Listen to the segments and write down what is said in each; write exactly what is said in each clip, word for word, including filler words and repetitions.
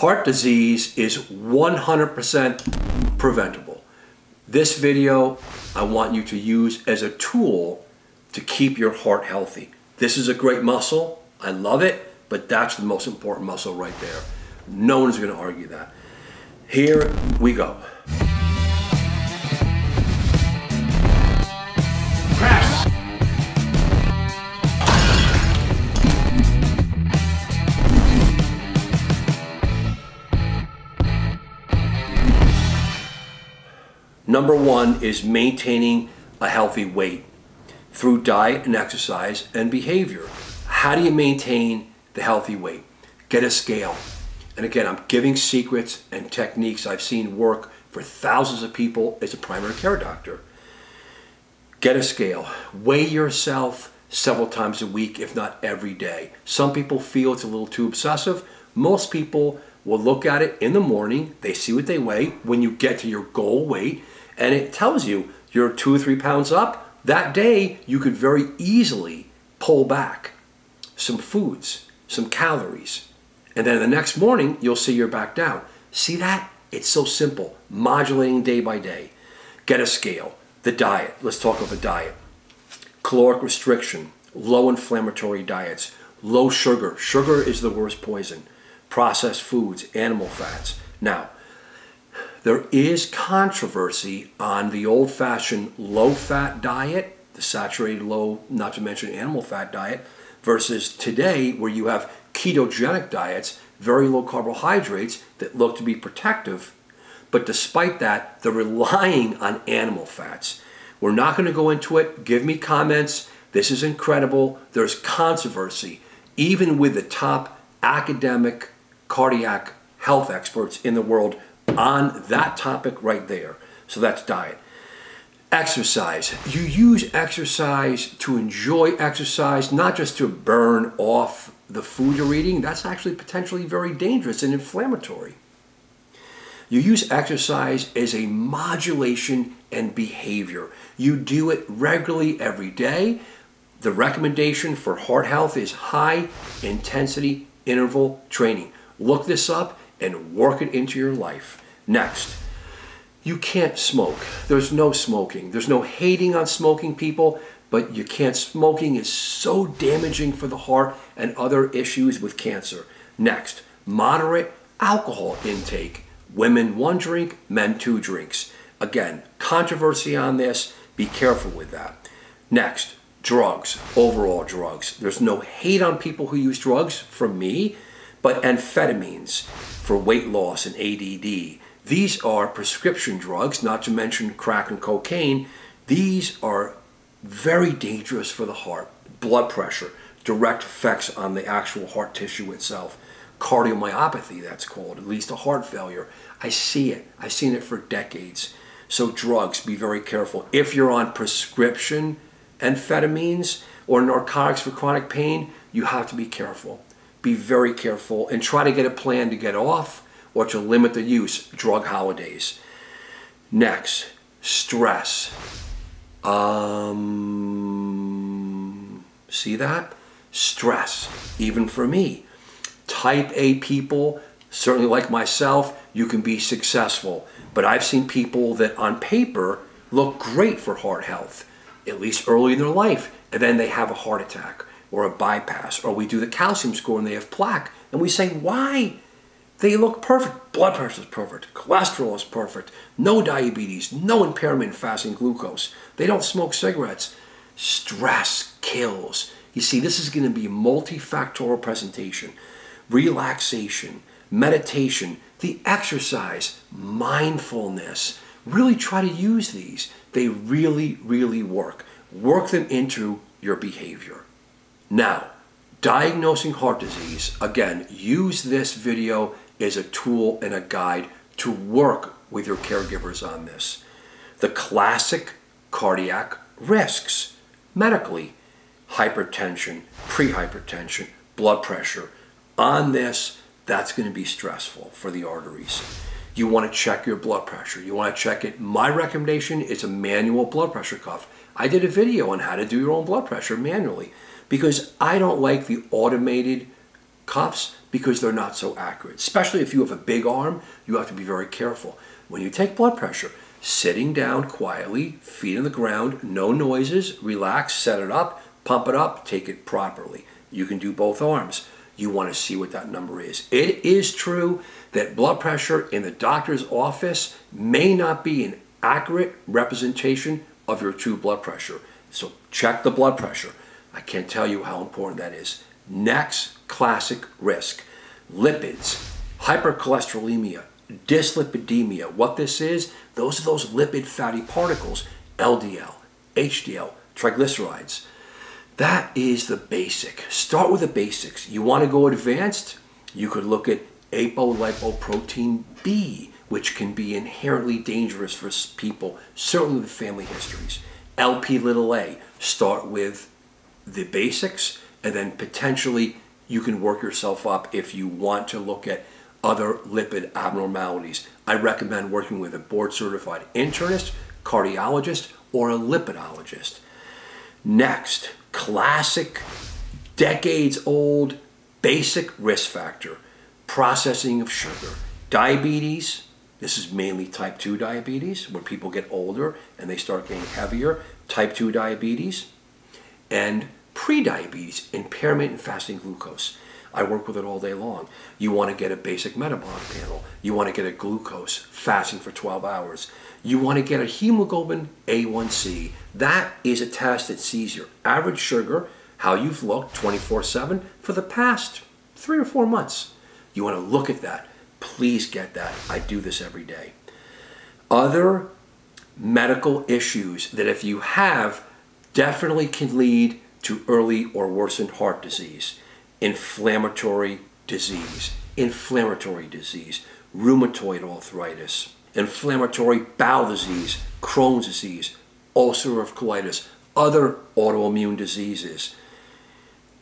Heart disease is one hundred percent preventable. This video I want you to use as a tool to keep your heart healthy. This is a great muscle. I love it, but that's the most important muscle right there. No one's going to argue that. Here we go. Number one is maintaining a healthy weight through diet and exercise and behavior. How do you maintain the healthy weight? Get a scale. And again, I'm giving secrets and techniques I've seen work for thousands of people as a primary care doctor. Get a scale. Weigh yourself several times a week, if not every day. Some people feel it's a little too obsessive. Most people will look at it in the morning. They see what they weigh when you get to your goal weight, and it tells you you're two or three pounds up. That day, you could very easily pull back some foods, some calories, and then the next morning, you'll see you're back down. See that? It's so simple. Modulating day by day. Get a scale. The diet. Let's talk about the diet. Caloric restriction, low inflammatory diets, low sugar. Sugar is the worst poison. Processed foods, animal fats. Now, there is controversy on the old-fashioned low-fat diet, the saturated low, not to mention animal fat diet, versus today where you have ketogenic diets, very low carbohydrates that look to be protective, but despite that, they're relying on animal fats. We're not going to go into it. Give me comments. This is incredible. There's controversy, even with the top academic cardiac health experts in the world on that topic right there. So that's diet. Exercise. You use exercise to enjoy exercise, not just to burn off the food you're eating. That's actually potentially very dangerous and inflammatory. You use exercise as a modulation and behavior. You do it regularly every day. The recommendation for heart health is high intensity interval training. Look this up and work it into your life. Next, you can't smoke. There's no smoking. There's no hating on smoking people, but you can't. Smoking is so damaging for the heart and other issues with cancer. Next, moderate alcohol intake. Women one drink, men two drinks. Again, controversy on this. Be careful with that. Next, drugs, overall drugs. There's no hate on people who use drugs from me, but amphetamines for weight loss and A D D. These are prescription drugs, not to mention crack and cocaine. These are very dangerous for the heart. Blood pressure, direct effects on the actual heart tissue itself. Cardiomyopathy, that's called, at least a heart failure. I see it. I've seen it for decades. So drugs, be very careful. If you're on prescription amphetamines or narcotics for chronic pain, you have to be careful. Be very careful and try to get a plan to get off or to limit the use. Drug holidays. Next, stress. Um, see that? Stress, even for me. Type A people, certainly like myself, you can be successful. But I've seen people that on paper look great for heart health, at least early in their life, and then they have a heart attack or a bypass, or we do the calcium score and they have plaque, and we say, why? They look perfect. Blood pressure is perfect. Cholesterol is perfect. No diabetes, no impairment in fasting glucose. They don't smoke cigarettes. Stress kills. You see, this is going to be a multifactorial presentation. Relaxation, meditation, the exercise, mindfulness. Really try to use these. They really, really work. Work them into your behavior. Now, diagnosing heart disease. Again, use this video as a tool and a guide to work with your caregivers on this. The classic cardiac risks. Medically, hypertension, prehypertension, blood pressure. On this, that's going to be stressful for the arteries. You want to check your blood pressure. You want to check it. My recommendation is a manual blood pressure cuff. I did a video on how to do your own blood pressure manually because I don't like the automated cuffs because they're not so accurate. Especially if you have a big arm, you have to be very careful. When you take blood pressure, sitting down quietly, feet on the ground, no noises, relax, set it up, pump it up, take it properly. You can do both arms. You want to see what that number is. It is true that blood pressure in the doctor's office may not be an accurate representation of your true blood pressure. So check the blood pressure. I can't tell you how important that is. Next classic risk, lipids, hypercholesterolemia, dyslipidemia. What this is, those are those lipid fatty particles, L D L, H D L, triglycerides. That is the basic. Start with the basics. You want to go advanced? You could look at apolipoprotein B, which can be inherently dangerous for people, certainly with family histories. L P little a. Start with the basics, and then potentially you can work yourself up if you want to look at other lipid abnormalities. I recommend working with a board-certified internist, cardiologist, or a lipidologist. Next, classic, decades-old, basic risk factor, processing of sugar. Diabetes, this is mainly type two diabetes, where people get older and they start getting heavier, type two diabetes, and prediabetes, impairment in fasting glucose. I work with it all day long. You want to get a basic metabolic panel. You want to get a glucose, fasting for twelve hours. You want to get a hemoglobin A one C. That is a test that sees your average sugar, how you've looked twenty-four seven for the past three or four months. You want to look at that. Please get that. I do this every day. Other medical issues that if you have, definitely can lead to early or worsened heart disease. Inflammatory disease, inflammatory disease, rheumatoid arthritis, inflammatory bowel disease, Crohn's disease, ulcerative colitis, other autoimmune diseases,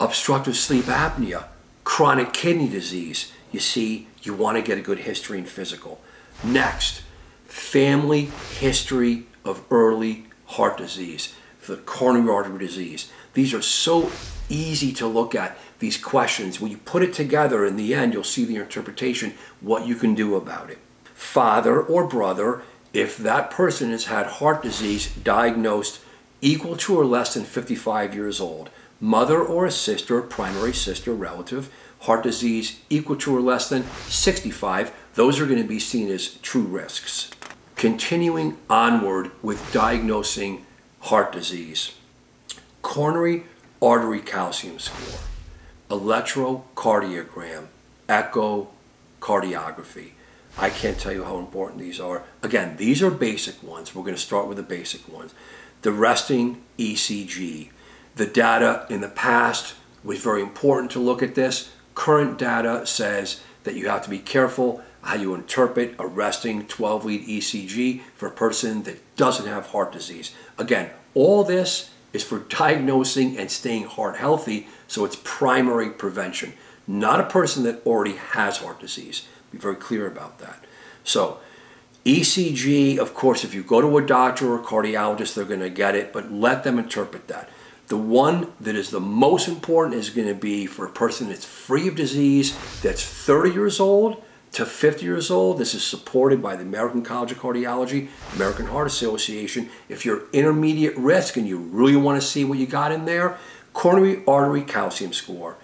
obstructive sleep apnea, chronic kidney disease. You see, you want to get a good history and physical. Next, family history of early heart disease, the coronary artery disease. These are so easy to look at, these questions. When you put it together in the end, you'll see the interpretation, what you can do about it. Father or brother, if that person has had heart disease diagnosed equal to or less than fifty-five years old, mother or a sister, primary sister, relative, heart disease equal to or less than sixty-five, those are going to be seen as true risks. Continuing onward with diagnosing heart disease, coronary artery calcium score, electrocardiogram, echocardiography. I can't tell you how important these are. Again, these are basic ones. We're going to start with the basic ones. The resting E C G. The data in the past was very important to look at this. Current data says that you have to be careful how you interpret a resting twelve lead E C G for a person that doesn't have heart disease. Again, all this is for diagnosing and staying heart healthy, so it's primary prevention, not a person that already has heart disease. Be very clear about that. So E C G, of course, if you go to a doctor or a cardiologist, they're going to get it, but let them interpret that. The one that is the most important is going to be for a person that's free of disease, that's thirty years old to fifty years old. This is supported by the American College of Cardiology, American Heart Association. If you're intermediate risk and you really want to see what you got in there, coronary artery calcium score.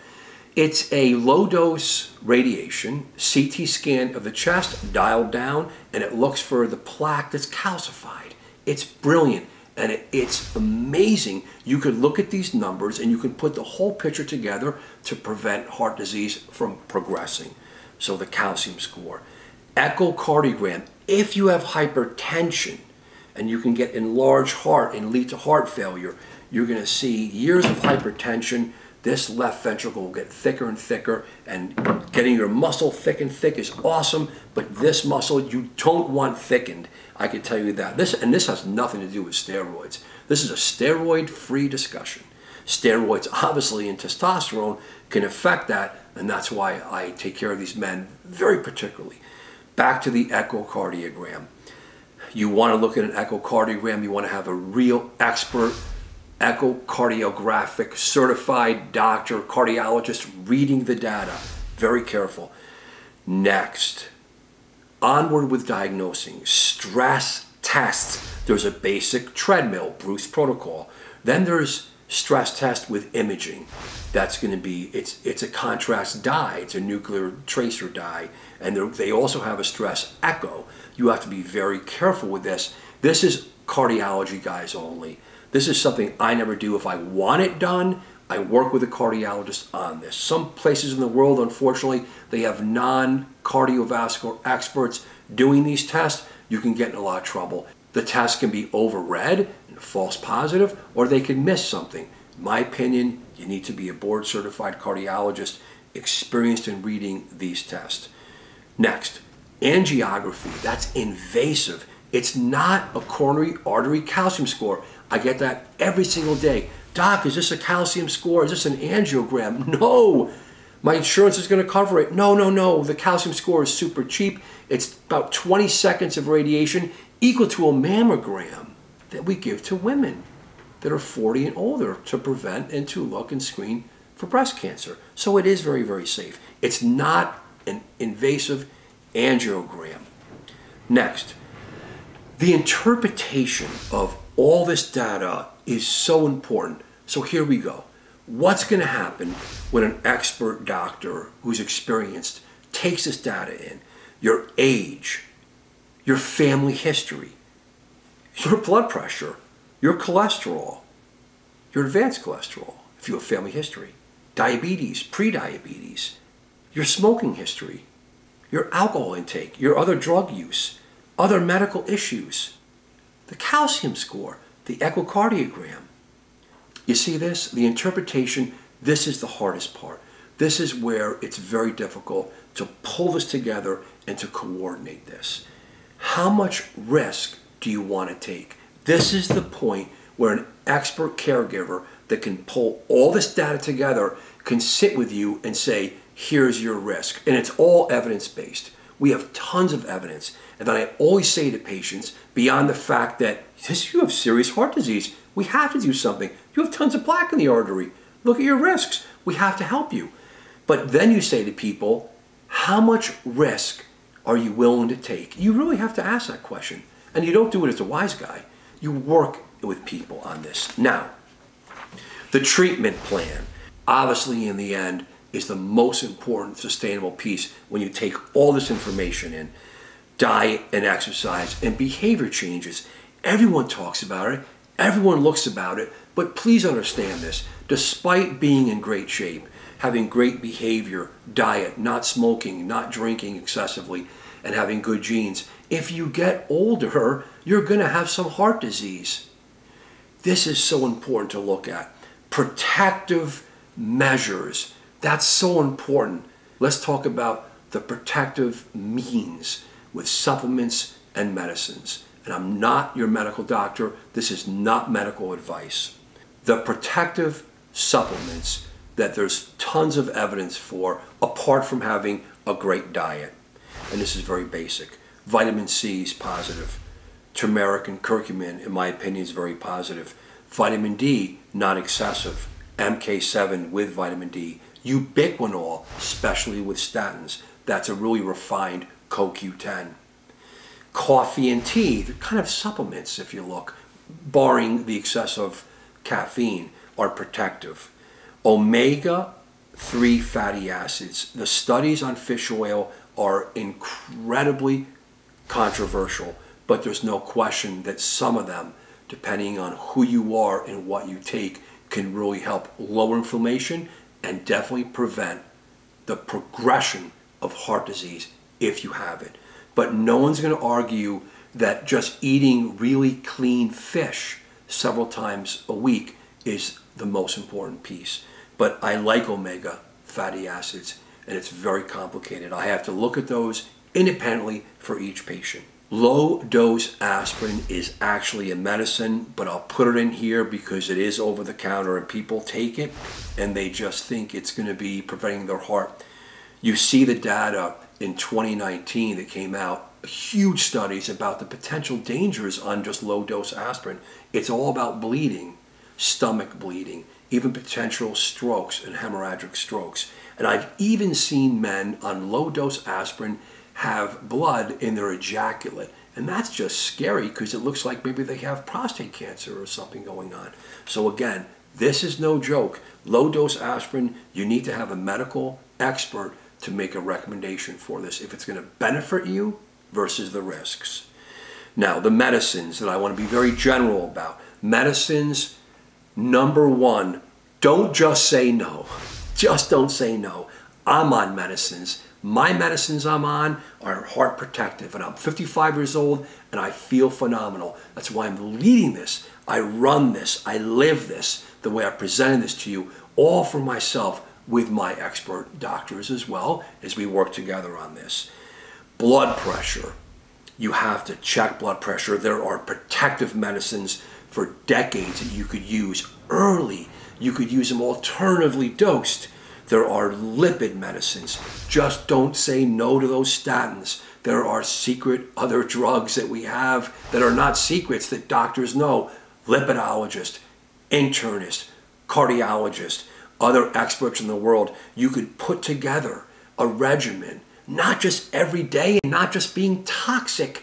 It's a low-dose radiation C T scan of the chest, dialed down, and it looks for the plaque that's calcified. It's brilliant, and it, it's amazing. You could look at these numbers, and you can put the whole picture together to prevent heart disease from progressing. So the calcium score. Echocardiogram, if you have hypertension and you can get enlarged heart and lead to heart failure, you're going to see years of hypertension. This left ventricle will get thicker and thicker, and getting your muscle thick and thick is awesome, but this muscle you don't want thickened. I can tell you that. This, and this has nothing to do with steroids. This is a steroid-free discussion. Steroids, obviously, and testosterone can affect that, and that's why I take care of these men very particularly. Back to the echocardiogram. You want to look at an echocardiogram. You want to have a real expert echocardiographic certified doctor, cardiologist reading the data. Very careful. Next, onward with diagnosing. Stress tests. There's a basic treadmill, Bruce protocol. Then there's stress test with imaging. That's going to be, it's it's a contrast dye. It's a nuclear tracer dye. And they also have a stress echo. You have to be very careful with this. This is cardiology guys only. This is something I never do. If I want it done, I work with a cardiologist on this. Some places in the world, unfortunately, they have non-cardiovascular experts doing these tests. You can get in a lot of trouble. The test can be overread, false positive, or they can miss something. In my opinion, you need to be a board-certified cardiologist experienced in reading these tests. Next, angiography. That's invasive. It's not a coronary artery calcium score. I get that every single day. Doc, is this a calcium score? Is this an angiogram? No, my insurance is going to cover it. No, no, no. The calcium score is super cheap. It's about twenty seconds of radiation equal to a mammogram that we give to women that are forty and older to prevent and to look and screen for breast cancer. So it is very, very safe. It's not an invasive angiogram. Next, the interpretation of all this data is so important. So here we go. What's going to happen when an expert doctor who's experienced takes this data in? Your age, your family history, your blood pressure, your cholesterol, your advanced cholesterol, if you have family history, diabetes, pre-diabetes, your smoking history, your alcohol intake, your other drug use, other medical issues, the calcium score, the echocardiogram. You see this? The interpretation, this is the hardest part. This is where it's very difficult to pull this together and to coordinate this. How much risk do you want to take? This is the point where an expert caregiver that can pull all this data together can sit with you and say, here's your risk. And it's all evidence-based. We have tons of evidence. And then I always say to patients, beyond the fact that this, you have serious heart disease, we have to do something. You have tons of plaque in the artery. Look at your risks. We have to help you. But then you say to people, how much risk are you willing to take? You really have to ask that question. And you don't do it as a wise guy. You work with people on this. Now, the treatment plan, obviously in the end, is the most important sustainable piece when you take all this information in. Diet and exercise and behavior changes. Everyone talks about it. Everyone looks about it. But please understand this. Despite being in great shape, having great behavior, diet, not smoking, not drinking excessively, and having good genes, if you get older, you're going to have some heart disease. This is so important to look at. Protective measures. That's so important. Let's talk about the protective means with supplements and medicines. And I'm not your medical doctor. This is not medical advice. The protective supplements that there's tons of evidence for, apart from having a great diet. And this is very basic. Vitamin C is positive. Turmeric and curcumin, in my opinion, is very positive. Vitamin D, not excessive. M K seven with vitamin D. Ubiquinol, especially with statins. That's a really refined co Q ten. Coffee and tea, they're kind of supplements, if you look, barring the excessive caffeine, are protective. omega three fatty acids. The studies on fish oil are incredibly controversial, but there's no question that some of them, depending on who you are and what you take, can really help lower inflammation and definitely prevent the progression of heart disease if you have it. But no one's going to argue that just eating really clean fish several times a week is the most important piece. But I like omega fatty acids, and it's very complicated. I have to look at those independently for each patient. Low-dose aspirin is actually a medicine, but I'll put it in here because it is over-the-counter and people take it and they just think it's going to be preventing their heart. You see the data in twenty nineteen that came out, huge studies about the potential dangers on just low-dose aspirin. It's all about bleeding. stomach bleeding, even potential strokes and hemorrhagic strokes. And I've even seen men on low-dose aspirin have blood in their ejaculate. And that's just scary because it looks like maybe they have prostate cancer or something going on. So again, this is no joke. Low-dose aspirin, you need to have a medical expert to make a recommendation for this if it's going to benefit you versus the risks. Now, the medicines that I want to be very general about. Medicines, number one, don't just say no. Just don't say no. I'm on medicines. My medicines I'm on are heart protective, and I'm fifty-five years old and I feel phenomenal. That's why I'm leading this. I run this. I live this, the way I presented this to you, all for myself with my expert doctors as well as we work together on this. Blood pressure. You have to check blood pressure. There are protective medicines for decades that you could use early. You could use them alternatively dosed. There are lipid medicines. Just don't say no to those statins. There are secret other drugs that we have that are not secrets that doctors know. Lipidologist, internist, cardiologist, other experts in the world. You could put together a regimen, not just every day and not just being toxic.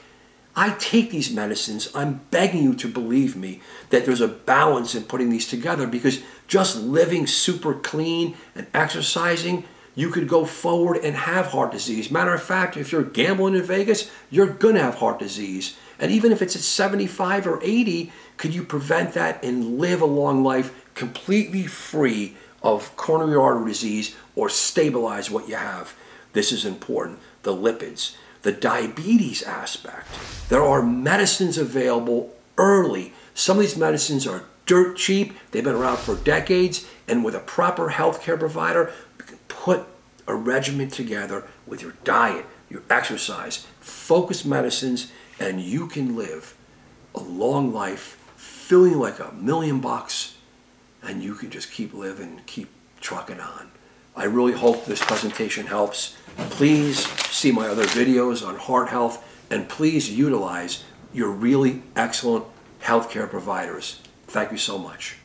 I take these medicines. I'm begging you to believe me that there's a balance in putting these together, because just living super clean and exercising, you could go forward and have heart disease. Matter of fact, if you're gambling in Vegas, you're going to have heart disease. And even if it's at seventy-five or eighty, could you prevent that and live a long life completely free of coronary artery disease or stabilize what you have? This is important. The lipids. The diabetes aspect. There are medicines available early. Some of these medicines are dirt cheap. They've been around for decades. And with a proper healthcare provider, you can put a regimen together with your diet, your exercise, focused medicines, and you can live a long life feeling like a million bucks, and you can just keep living, keep trucking on. I really hope this presentation helps. Please see my other videos on heart health, and please utilize your really excellent healthcare providers. Thank you so much.